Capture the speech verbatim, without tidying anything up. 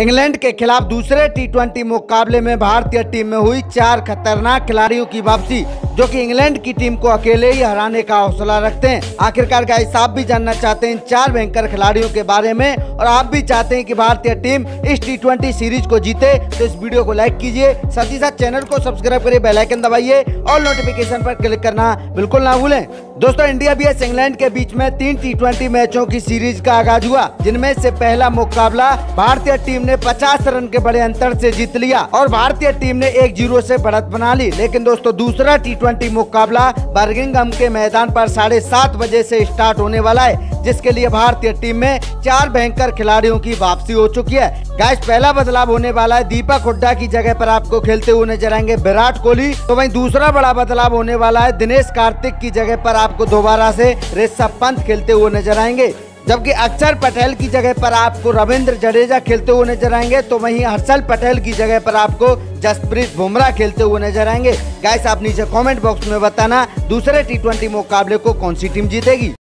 England के खिलाफ दूसरे टी ट्वेंटी मुकाबले में भारतीय टीम में हुई चार खतरनाक खिलाड़ियों की वापसी, जो कि इंग्लैंड की टीम को अकेले ही हराने का हौसला रखते हैं। आखिरकार गाइस, आप भी जानना चाहते हैं इन चार भयंकर खिलाड़ियों के बारे में और आप भी चाहते हैं कि भारतीय टीम इस टी ट्वेंटी सीरीज को जीते, तो इस वीडियो को लाइक कीजिए, साथ ही साथ चैनल को सब्सक्राइब करिए, बेल आइकन दबाइए और नोटिफिकेशन पर क्लिक करना बिल्कुल ना भूलें। दोस्तों, इंडिया बी एस इंग्लैंड के बीच में तीन टी ट्वेंटी मैचों की सीरीज का आगाज हुआ, जिनमें से पहला मुकाबला भारतीय टीम ने पचास रन के बड़े अंतर से जीत लिया और भारतीय टीम ने एक जीरो से बढ़त बना ली। लेकिन दोस्तों, दूसरा टी ट्वेंटी मुकाबला बर्मिंघम के मैदान पर साढ़े सात बजे से स्टार्ट होने वाला है, जिसके लिए भारतीय टीम में चार भयंकर खिलाड़ियों की वापसी हो चुकी है। गाइस, पहला बदलाव होने वाला है, दीपक हुड्डा की जगह पर आपको खेलते हुए नजर आएंगे विराट कोहली। तो वहीं दूसरा बड़ा बदलाव होने वाला है, दिनेश कार्तिक की जगह पर आपको दोबारा से ऋषभ पंत खेलते हुए नजर आएंगे, जबकि अक्षर पटेल की जगह पर आपको रविंद्र जडेजा खेलते हुए नजर आएंगे। तो वहीं हर्षल पटेल की जगह पर आपको जसप्रीत बुमराह खेलते हुए नजर आएंगे। गाइस, आप नीचे कमेंट बॉक्स में बताना दूसरे टी ट्वेंटी मुकाबले को कौन सी टीम जीतेगी।